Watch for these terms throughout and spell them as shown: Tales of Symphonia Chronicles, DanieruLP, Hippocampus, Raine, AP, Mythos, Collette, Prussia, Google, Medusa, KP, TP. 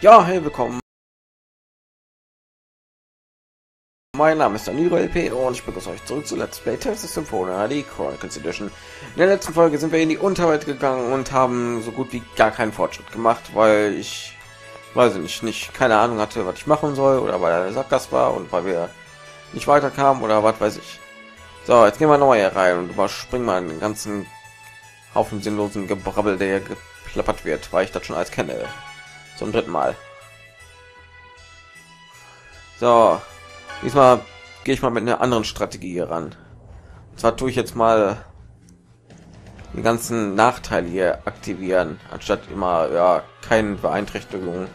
Ja, hey, willkommen. Mein Name ist DanieruLP und ich begrüße euch zurück zu Let's Play Tales of Symphonia Chronicles Edition. In der letzten Folge sind wir in die Unterwelt gegangen und haben so gut wie gar keinen Fortschritt gemacht, weil ich, weiß ich nicht keine Ahnung hatte, was ich machen soll, oder weil der Sackgasse war und weil wir nicht weiterkamen oder was weiß ich. So, jetzt gehen wir nochmal hier rein und überspringen mal den ganzen Haufen sinnlosen Gebrabbel, der hier geplappert wird, weil ich das schon alles kenne. Zum dritten Mal. So, diesmal gehe ich mal mit einer anderen Strategie hier ran. Und zwar tue ich jetzt mal den ganzen Nachteil hier aktivieren, anstatt immer ja keine Beeinträchtigung.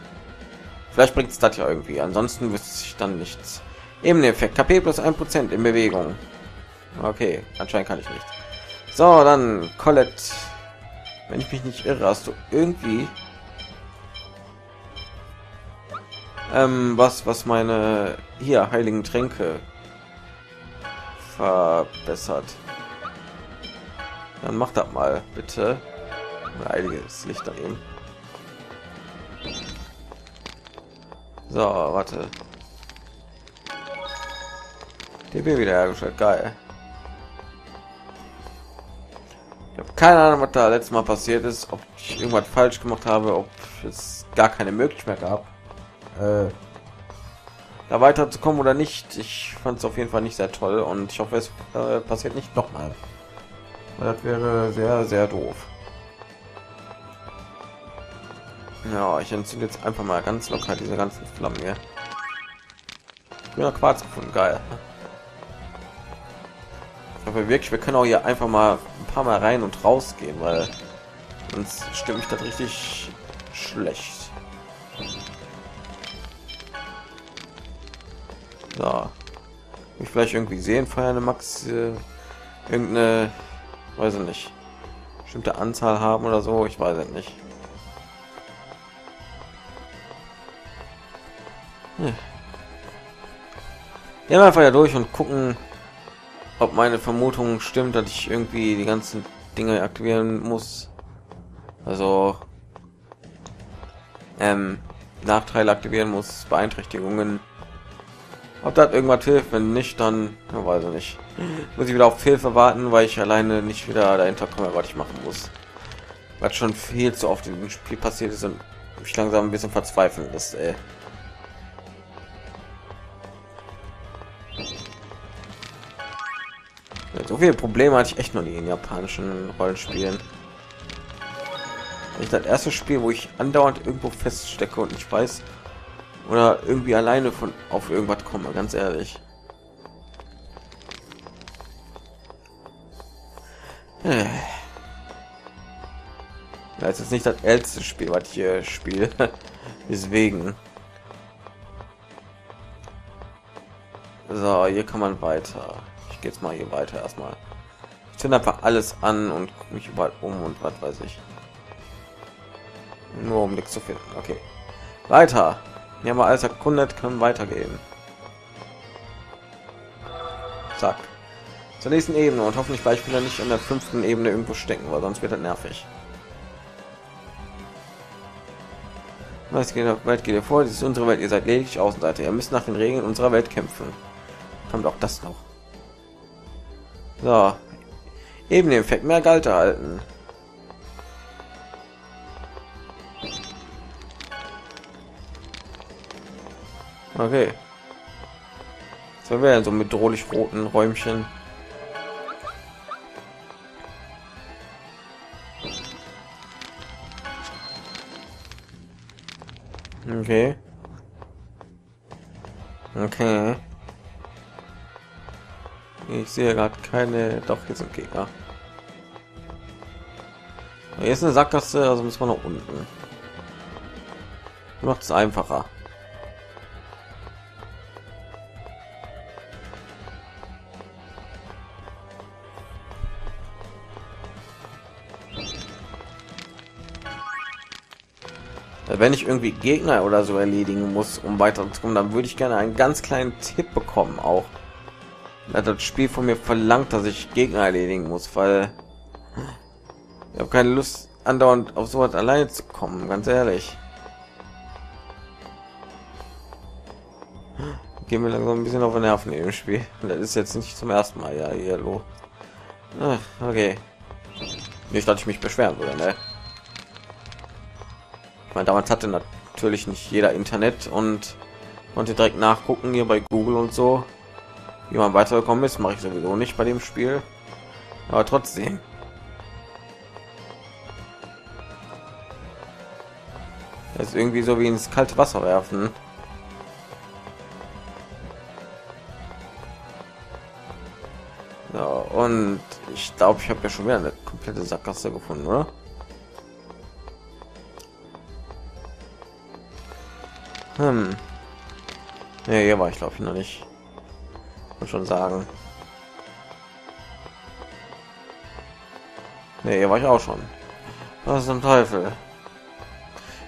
Vielleicht bringt es das ja irgendwie. Ansonsten wüsste ich dann nichts. Nebeneffekt KP plus 1% in Bewegung. Okay, anscheinend kann ich nicht. So, dann Collette. Wenn ich mich nicht irre, hast du irgendwie was meine hier heiligen Tränke verbessert. Dann macht das mal bitte. Heiliges Licht daneben. So, warte. DB wieder hergestellt, geil. Ich habe keine Ahnung, was da letztes Mal passiert ist, ob ich irgendwas falsch gemacht habe, ob es gar keine Möglichkeit gab, da weiter zu kommen oder nicht. Ich fand es auf jeden Fall nicht sehr toll und ich hoffe, es passiert nicht nochmal. Das wäre sehr, sehr doof. Ja, ich entzünde jetzt einfach mal ganz locker diese ganzen Flammen hier. Ja, Quarz gefunden, geil. Ich hoffe wirklich, wir können auch hier einfach mal ein paar Mal rein und rausgehen, weil sonst stimme ich das richtig schlecht. So, mich vielleicht irgendwie sehen, feiern Max irgendeine, weiß ich nicht, bestimmte Anzahl haben oder so, ich weiß es nicht. Gehen wir einfach ja durch und gucken, ob meine Vermutung stimmt, dass ich irgendwie die ganzen Dinge aktivieren muss. Also Nachteile aktivieren muss, Beeinträchtigungen. Ob das irgendwas hilft, wenn nicht, dann weiß ich nicht. Muss ich wieder auf Hilfe warten, weil ich alleine nicht wieder dahinter komme, was ich machen muss. Was schon viel zu oft im Spiel passiert ist und mich langsam ein bisschen verzweifeln lässt, ey. So viele Probleme hatte ich echt noch nie in japanischen Rollenspielen. Das ist das erste Spiel, wo ich andauernd irgendwo feststecke und ich weiß, oder irgendwie alleine von auf irgendwas komme, ganz ehrlich. Das ist nicht das älteste Spiel, was ich hier spiele. Deswegen. So, hier kann man weiter. Ich gehe jetzt mal hier weiter erstmal. Ich zünde einfach alles an und gucke mich überall um und was weiß ich. Nur um nichts zu finden. Okay. Weiter. Ja, mal alles erkundet, können weitergehen. Zack. Zur nächsten Ebene und hoffentlich gleich wieder nicht in der 5. Ebene irgendwo stecken, weil sonst wird das nervig. Was geht der Welt geht ihr vor? Das ist unsere Welt, ihr seid lediglich Außenseiter. Ihr müsst nach den Regeln unserer Welt kämpfen. Kommt auch das noch. So. Ebeneneffekt, mehr Geld erhalten. Okay. So wäre so mit bedrohlich roten Räumchen. Okay. Okay. Ich sehe gerade keine. Doch, hier sind Gegner. Hier ist eine Sackgasse, also muss man nach unten. Macht es einfacher. Wenn ich irgendwie Gegner oder so erledigen muss, um weiterzukommen, dann würde ich gerne einen ganz kleinen Tipp bekommen auch. Das Spiel von mir verlangt, dass ich Gegner erledigen muss, weil ich habe keine Lust andauernd auf sowas alleine zu kommen, ganz ehrlich. gehen wir langsam ein bisschen auf den Nerven im Spiel. Und das ist jetzt nicht zum ersten Mal. Ja, hallo. Ach, okay. Nicht, dass ich mich beschweren würde, ne? Ich meine, damals hatte natürlich nicht jeder Internet und konnte direkt nachgucken hier bei Google und so, wie man weitergekommen ist. Mache ich sowieso nicht bei dem Spiel, aber trotzdem. Das ist irgendwie so wie ins kalte Wasser werfen. Ja, und ich glaube, ich habe ja schon wieder eine komplette Sackgasse gefunden, oder? Ja, hier war ich glaube ich noch nicht. Muss schon sagen. Nee, hier war ich auch schon. Was zum Teufel?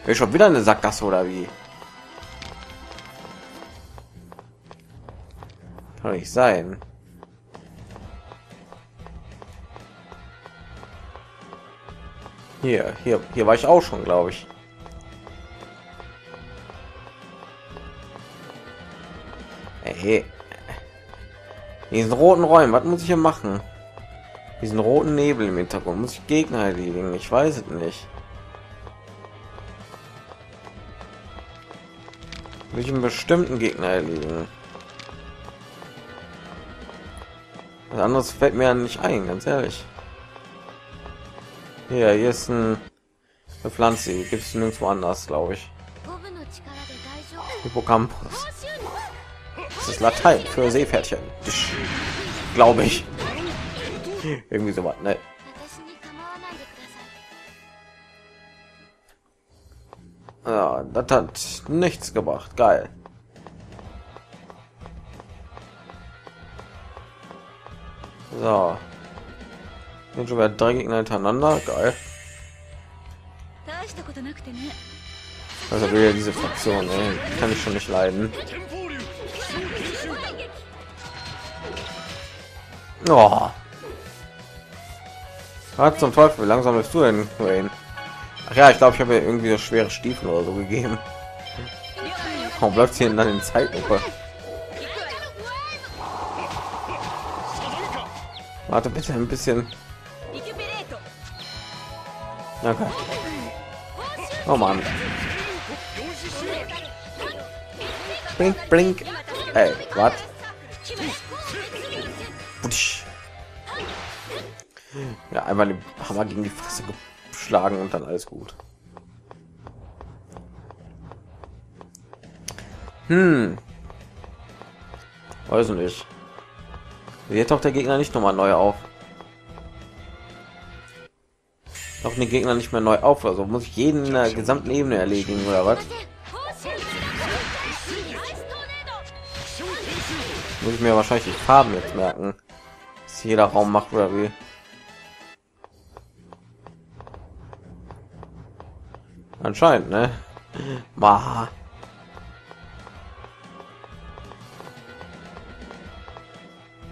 Ich schon wieder eine Sackgasse oder wie? Kann nicht sein. Hier war ich auch schon, glaube ich. Hey. Diesen roten Räumen, was muss ich hier machen? Diesen roten Nebel im Hintergrund, muss ich Gegner erledigen? Ich weiß es nicht. Muss ich einen bestimmten Gegner erledigen? Was anderes fällt mir ja nicht ein, ganz ehrlich. Hier ist eine Pflanze, die gibt es nirgendwo anders, glaube ich. Hippocampus. Das ist Latein für Seepferdchen, glaube ich. Irgendwie so was, ne? Ja, das hat nichts gebracht. Geil. So. Sind schon wieder 3 Gegner hintereinander. Geil. Also wieder diese Fraktion, ey. Kann ich schon nicht leiden. Oh. Was zum Teufel, wie langsam bist du denn, Raine? Ach ja, ich glaube, ich habe irgendwie so schwere Stiefel oder so gegeben. Warum bleibt hier dann in Zeitlupe? Warte bitte ein bisschen. Okay. Oh Mann. Blink, blink. Ey, was? Ja, einmal den Hammer gegen die Fresse geschlagen und dann alles gut. Weiß nicht. Jetzt taucht der Gegner nicht nochmal neu auf. Taucht den Gegner nicht mehr neu auf, also muss ich jeden in der gesamten Ebene erledigen oder was? Muss ich mir wahrscheinlich die Farben jetzt merken, dass jeder Raum macht oder wie. Anscheinend, ne? Ma.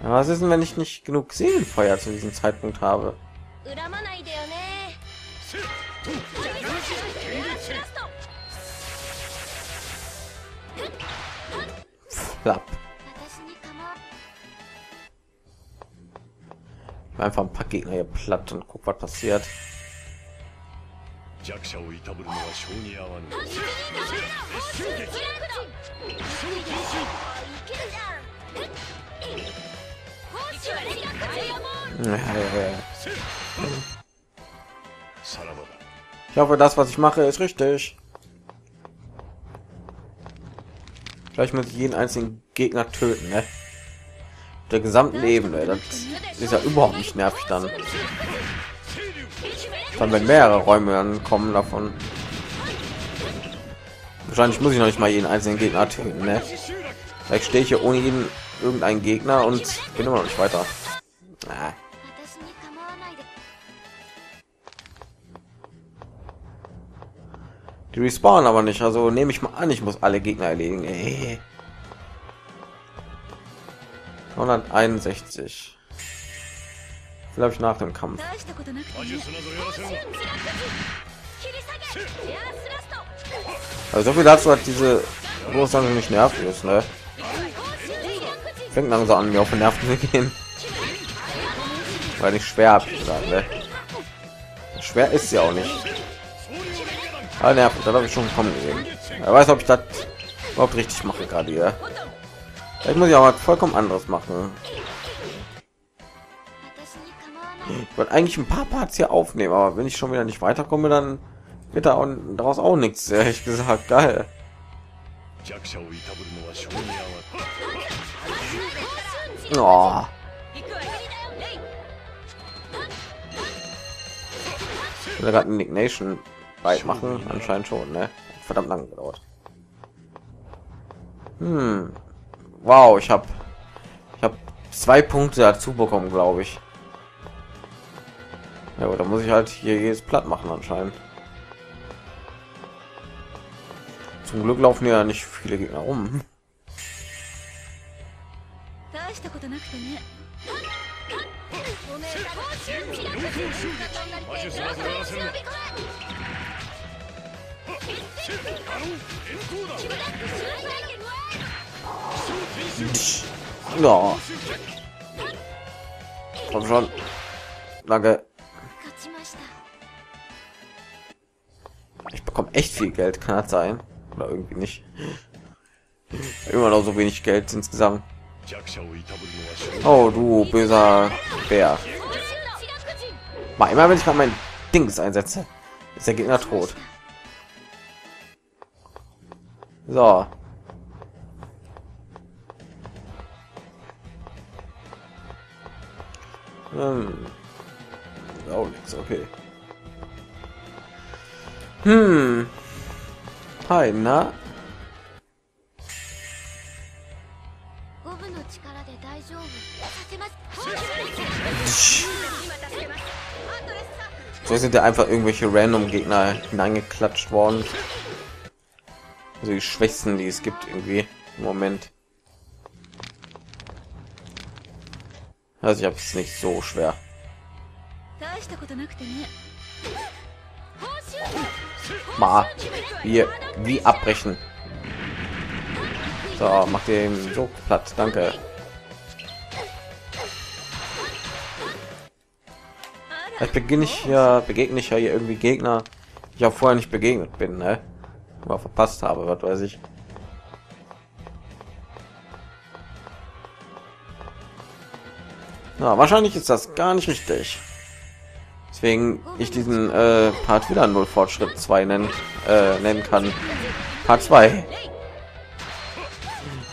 Ja, was ist denn, wenn ich nicht genug Seelenfeuer zu diesem Zeitpunkt habe? Flapp. Einfach ein paar Gegner hier platt und guck, was passiert. Ich hoffe, das, was ich mache, ist richtig. Vielleicht muss ich jeden einzelnen Gegner töten, ne? Der gesamten Ebene. Das ist ja überhaupt nicht nervig dann. Dann wenn mehrere Räume ankommen davon. Wahrscheinlich muss ich noch nicht mal jeden einzelnen Gegner töten, ne? Vielleicht stehe ich hier ohne jeden irgendeinen Gegner und bin immer noch nicht weiter. Ah. Die respawnen aber nicht, also nehme ich mal an, ich muss alle Gegner erledigen. Ey. 161. Vielleicht nach dem Kampf. Also so viel dazu, dass diese Großhandel nicht nervig ist, ne? Fängt langsam an, mir auf den Nerven zu gehen. Weil ich schwer habe gesagt, ne? Schwer ist ja auch nicht. Aber nervt, da habe ich schon kommen gesehen. Er weiß, ob ich das überhaupt richtig mache gerade hier. Vielleicht muss ich auch was vollkommen anderes machen. Ich wollte eigentlich ein paar Parts hier aufnehmen, aber wenn ich schon wieder nicht weiterkomme, dann wird da daraus auch nichts, ehrlich gesagt. Geil. Oh. Ich will gerade Indignation weit machen, anscheinend schon, ne? Verdammt lang gedauert. Wow, ich habe 2 Punkte dazu bekommen, glaube ich. Ja, oder muss ich halt hier jedes platt machen anscheinend. Zum Glück laufen ja nicht viele Gegner rum. Ja. Komm schon. Danke. Ich bekomme echt viel Geld, kann das sein? Oder irgendwie nicht. Immer noch so wenig Geld insgesamt. Oh, du böser Bär. Mal immer, wenn ich mal mein Dings einsetze, ist der Gegner tot. So. Auch nichts, okay. Hi, na? So sind ja einfach irgendwelche random Gegner hineingeklatscht worden. Also die Schwächsten, die es gibt irgendwie im Moment. Also ich habe es nicht so schwer. Mal hier wie abbrechen. So, mach den so platt, danke. Jetzt begegne ich ja hier irgendwie Gegner, die ich auch vorher nicht begegnet bin, ne? Mal verpasst habe, was weiß ich. Na, wahrscheinlich ist das gar nicht richtig. Deswegen ich diesen Part wieder 0 Fortschritt 2 nennen kann. Part 2.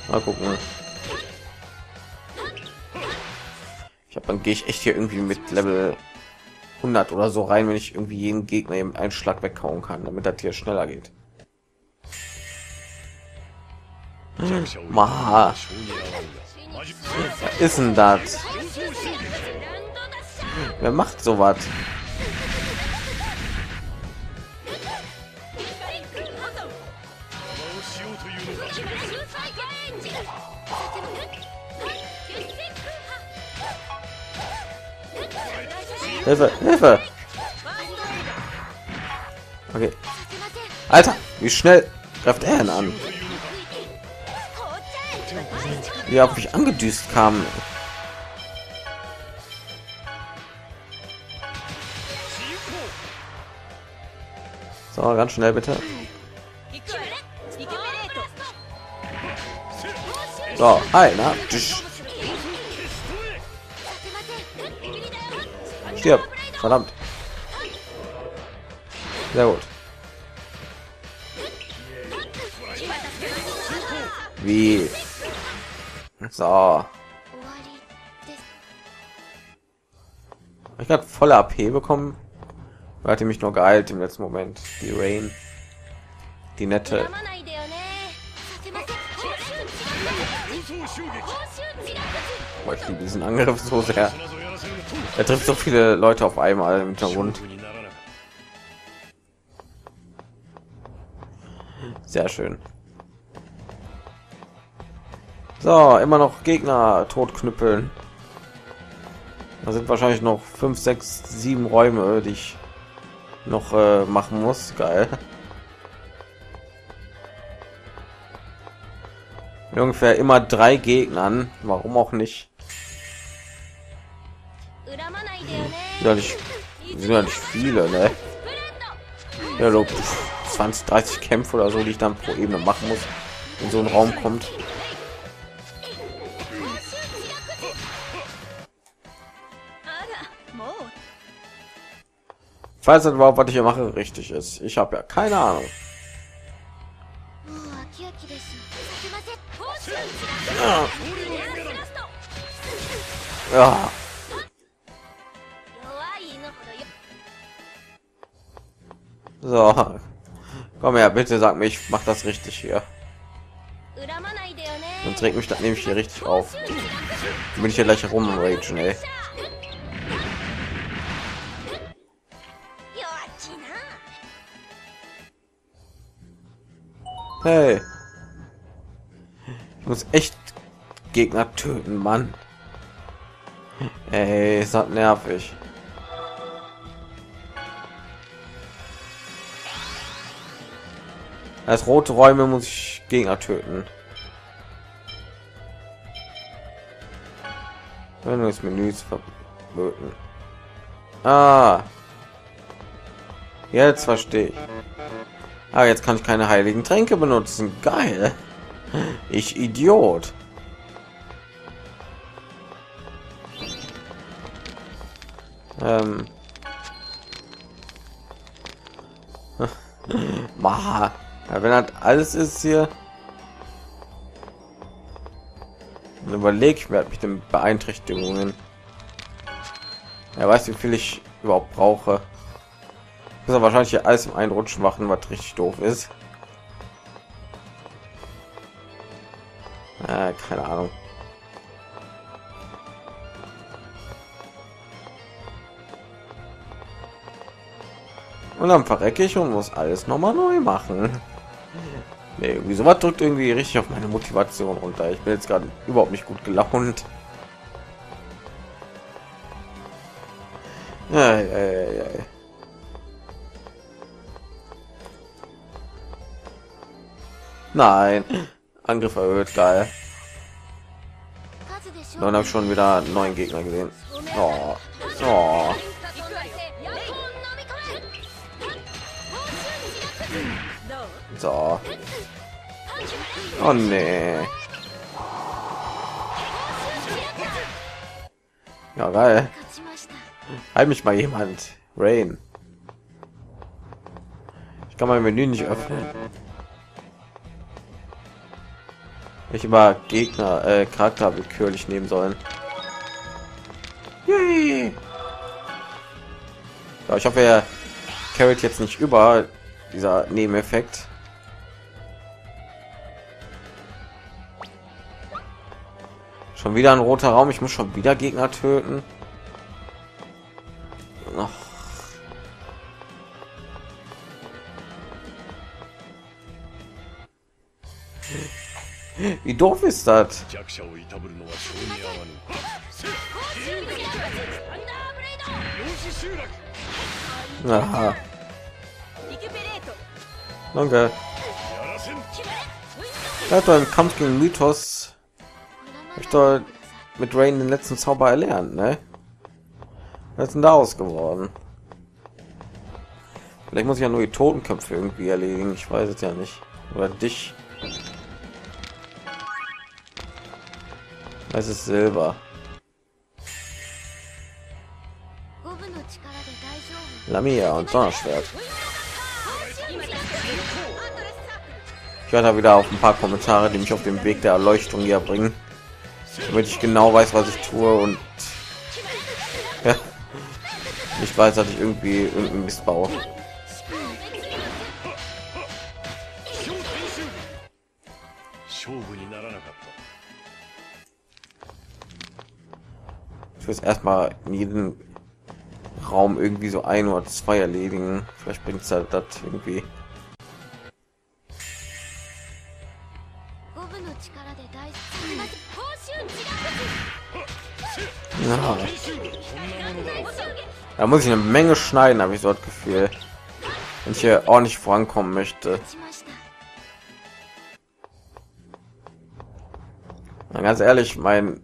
Mal gucken. Ich habe, dann gehe ich echt hier irgendwie mit Level 100 oder so rein, wenn ich irgendwie jeden Gegner eben einen Schlag weghauen kann, damit das hier schneller geht. Ma. Was ist denn das? Wer macht so was? Hilfe, Hilfe! Okay. Alter, wie schnell greift er ihn an? Wie er auf mich angedüst kam. So, ganz schnell bitte. So, einer. Stirb. Verdammt. Sehr gut. Wie? So. Ich habe volle AP bekommen. Weil die mich nur geheilt im letzten Moment. Die Raine. Die nette. Boah, ich liebe diesen Angriff so sehr. Er trifft so viele Leute auf einmal im Hintergrund. Sehr schön. So, immer noch Gegner totknüppeln. Da sind wahrscheinlich noch 5, 6, 7 Räume, die ich noch machen muss. Geil. ungefähr immer 3 Gegnern, warum auch nicht. Ja, nicht, sind ja nicht viele, ne? Ja, 20, 30 Kämpfe oder so, die ich dann pro Ebene machen muss, in so einen Raum kommt. Ich weiß nicht überhaupt, was ich hier mache, richtig ist. Ich habe ja keine Ahnung. Ja. So, komm her, bitte sag mir, ich mach das richtig hier. Sonst regt mich das nämlich hier richtig auf. Dann bin ich hier gleich rumragen, ey. Hey. Ich muss echt Gegner töten, Mann. Ey, ist das nervig. Als rote Räume muss ich Gegner töten. Wenn du das Menü verboten. Ah. Jetzt verstehe ich. Ah, jetzt kann ich keine heiligen Tränke benutzen. Geil. Ich Idiot. Ma, ja, wenn das alles ist hier, überlege ich mir, ob ich den Beeinträchtigungen. Er weiß, wie viel ich überhaupt brauche. Muss er wahrscheinlich hier alles im einen Rutsch machen, was richtig doof ist. Keine Ahnung. Und dann verrecke ich und muss alles nochmal neu machen. Nee, irgendwie sowas drückt irgendwie richtig auf meine Motivation runter. Ich bin jetzt gerade überhaupt nicht gut gelaunt. Nein, Angriff erhöht, geil. Dann habe ich schon wieder 9 Gegner gesehen. Oh. Oh. So. Oh nee. Ja geil. Heil mich mal jemand. Raine. Ich kann mein Menü nicht öffnen. Ich immer Gegner, Charakter willkürlich nehmen sollen. Yay! Ja, ich hoffe, er carryt jetzt nicht über, dieser Nebeneffekt. Schon wieder ein roter Raum, ich muss schon wieder Gegner töten. Ach. Wie doof ist das? Aha. Danke. Ja, im Kampf gegen Mythos habe ich doch mit Raine den letzten Zauber erlernt, ne? Was ist denn daraus geworden? Vielleicht muss ich ja nur die Totenköpfe irgendwie erledigen, ich weiß es ja nicht. Oder dich. Es ist Silber. Lamia und Donnerschwert. Ich werde da wieder auf ein paar Kommentare, die mich auf dem Weg der Erleuchtung hier bringen, damit ich genau weiß, was ich tue und ja, ich weiß, dass ich irgendwie irgendeinen Mist baue. Ich will es erstmal in jedem Raum irgendwie so 1 oder 2 erledigen. Vielleicht bringt es halt das irgendwie. Ja. Da muss ich eine Menge schneiden, habe ich so das Gefühl, wenn ich hier ordentlich vorankommen möchte. Na, ganz ehrlich, mein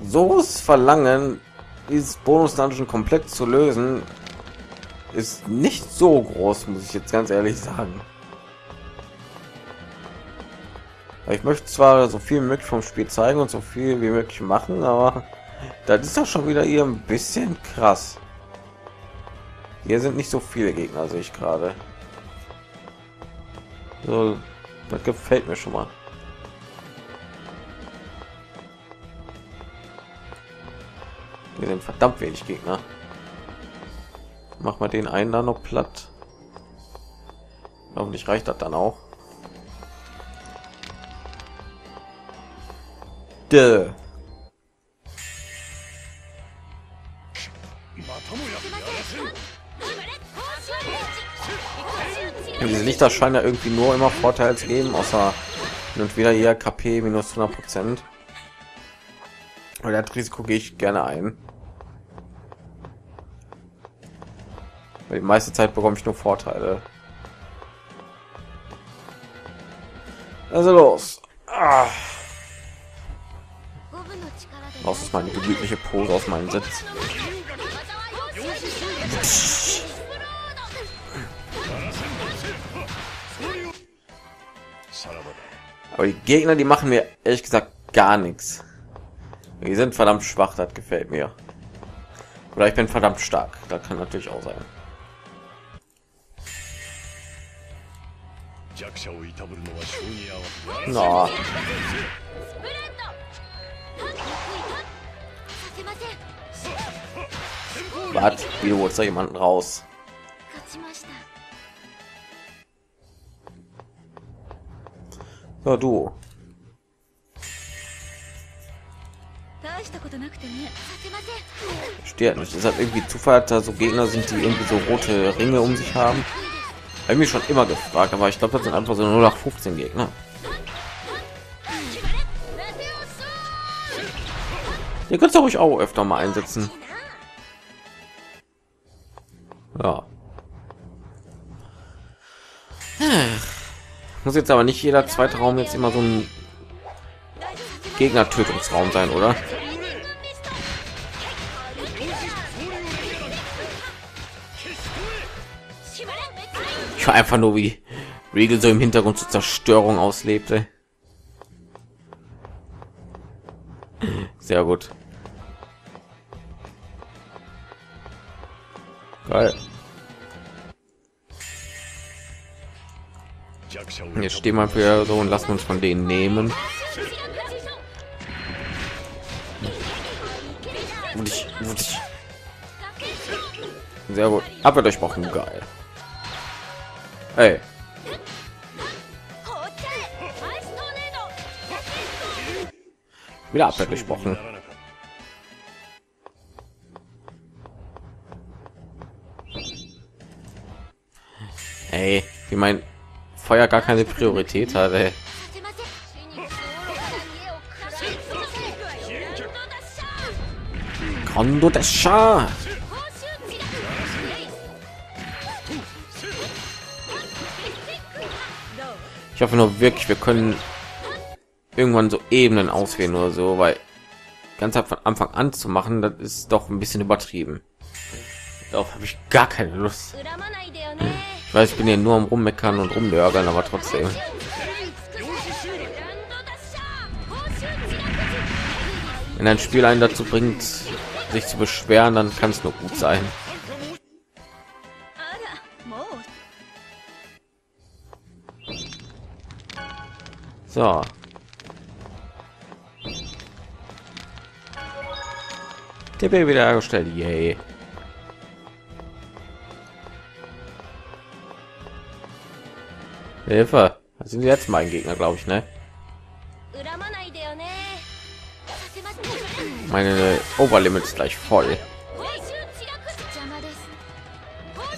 so's Verlangen, dieses Bonus-Dungeon komplett zu lösen, ist nicht so groß, muss ich jetzt ganz ehrlich sagen. Ich möchte zwar so viel möglich vom Spiel zeigen und so viel wie möglich machen, aber das ist doch schon wieder hier ein bisschen krass. Hier sind nicht so viele Gegner, sehe ich gerade. So, das gefällt mir schon mal. Hier sind verdammt wenig Gegner. Mach mal den einen da noch platt. Hoffentlich reicht das dann auch. Duh. Diese Lichter scheinen ja irgendwie nur immer Vorteil zu geben, außer und wieder hier KP minus 100%. Und das Risiko gehe ich gerne ein. Weil die meiste Zeit bekomme ich nur Vorteile. Also los. Ah. Das ist meine gemütliche Pose aus meinem Sitz. Psst. Aber die Gegner, die machen mir ehrlich gesagt gar nichts. Die sind verdammt schwach, das gefällt mir. Oder ich bin verdammt stark, da kann natürlich auch sein. No. Warte, wie holst da jemanden raus? So, du. Steht nicht. Ist halt irgendwie Zufall, da so Gegner sind, die irgendwie so rote Ringe um sich haben. Hab mich schon immer gefragt, aber ich glaube, das sind einfach so 0815 Gegner. Ihr könnt auch ruhig auch öfter mal einsetzen. Ja. Muss jetzt aber nicht jeder zweite Raum jetzt immer so ein Gegner-Tötungsraum sein, oder? Ich war einfach nur, wie Riegel so im Hintergrund zur Zerstörung auslebte. Sehr gut. Geil. Jetzt stehen wir für so und lassen uns von denen nehmen. Sehr gut. Aber durchbrochen, geil. Ey. Wieder Abwehr gesprochen. Ey, wie mein Feuer gar keine Priorität hat, ey. Kondo des Scha. Ich hoffe nur wirklich, wir können irgendwann so Ebenen auswählen oder so, weil ganz von Anfang an zu machen, das ist doch ein bisschen übertrieben. Darauf habe ich gar keine Lust. Ich weiß, ich bin ja nur am Rummeckern und Rumlörgern, aber trotzdem. Wenn ein Spiel einen dazu bringt, sich zu beschweren, dann kann es nur gut sein. So. TP wieder hergestellt, yay. Hilfe, das sind jetzt mein Gegner, glaube ich, ne? Meine Overlimit ist gleich voll.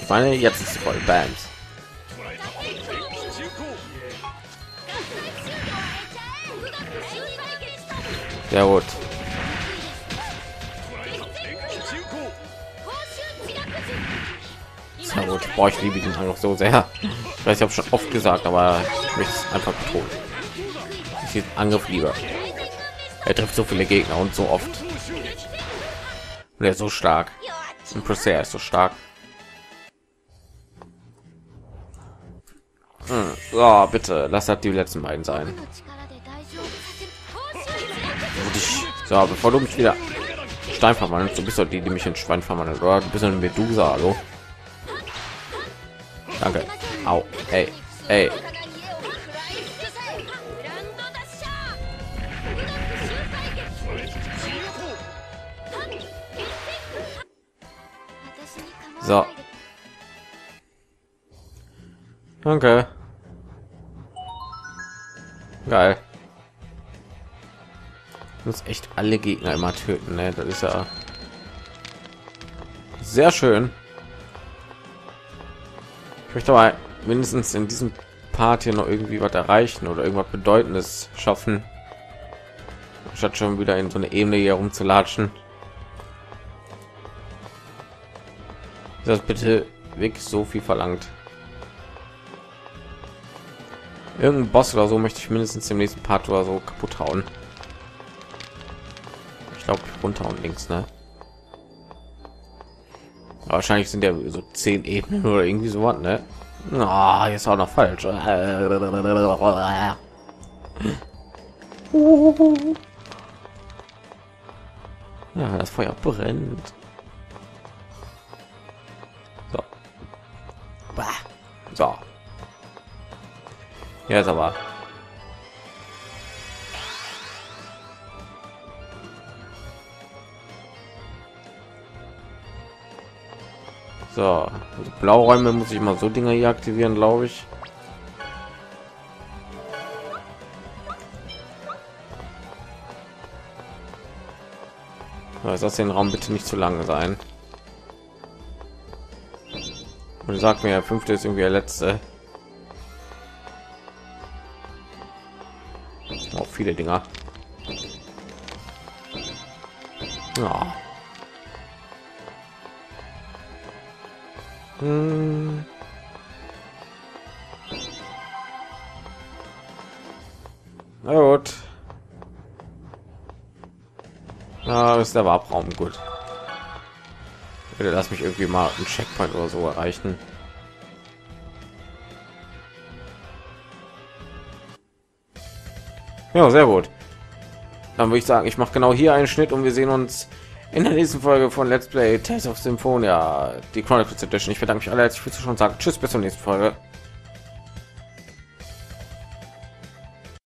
Ich meine, jetzt ist sie voll, Bams. Sehr gut. Na gut, boah, ich liebe diesen Teil noch so sehr. Ich weiß, ich habe schon oft gesagt, aber ich möchte es einfach betonen. aktiven Angriff lieber. Er trifft so viele Gegner und so oft. Und er ist so stark. Und Prussia ist so stark. Oh, bitte, lass das die letzten beiden sein. So, bevor du mich wieder Stein verwandelst, du bist doch die, die mich in Schwein verwandelt, oder? Du bist eine Medusa, hallo? Danke. Au, ey, ey. So. Danke. Geil. Ich muss echt alle Gegner immer töten, ne? Das ist ja sehr schön. Ich möchte aber mindestens in diesem Part hier noch irgendwie was erreichen oder irgendwas Bedeutendes schaffen, statt schon wieder in so eine Ebene hier rumzulatschen. Das bitte wirklich so viel verlangt. Irgendein Boss oder so möchte ich mindestens im nächsten Part oder so kaputt hauen. Ich glaube runter und links, ne? Aber wahrscheinlich sind ja so 10 Ebenen oder irgendwie so was, ne? Oh, jetzt auch noch falsch. Ja, das Feuer brennt. So. So. Ja, ist aber. So, also Blauräume muss ich mal so Dinger hier aktivieren, glaube ich. Also lass den Raum bitte nicht zu lang sein. Und sagt mir, der fünfte ist irgendwie der letzte. Auch viele Dinger. Ja. Na gut. Na, das ist der Warpraum, gut. Bitte lass mich irgendwie mal einen Checkpoint oder so erreichen. Ja, sehr gut. Dann würde ich sagen, ich mache genau hier einen Schnitt und wir sehen uns in der nächsten Folge von Let's Play Tales of Symphonia, die Chronicles Edition. Ich bedanke mich alle herzlich fürs Zuschauen und sage tschüss, bis zur nächsten Folge.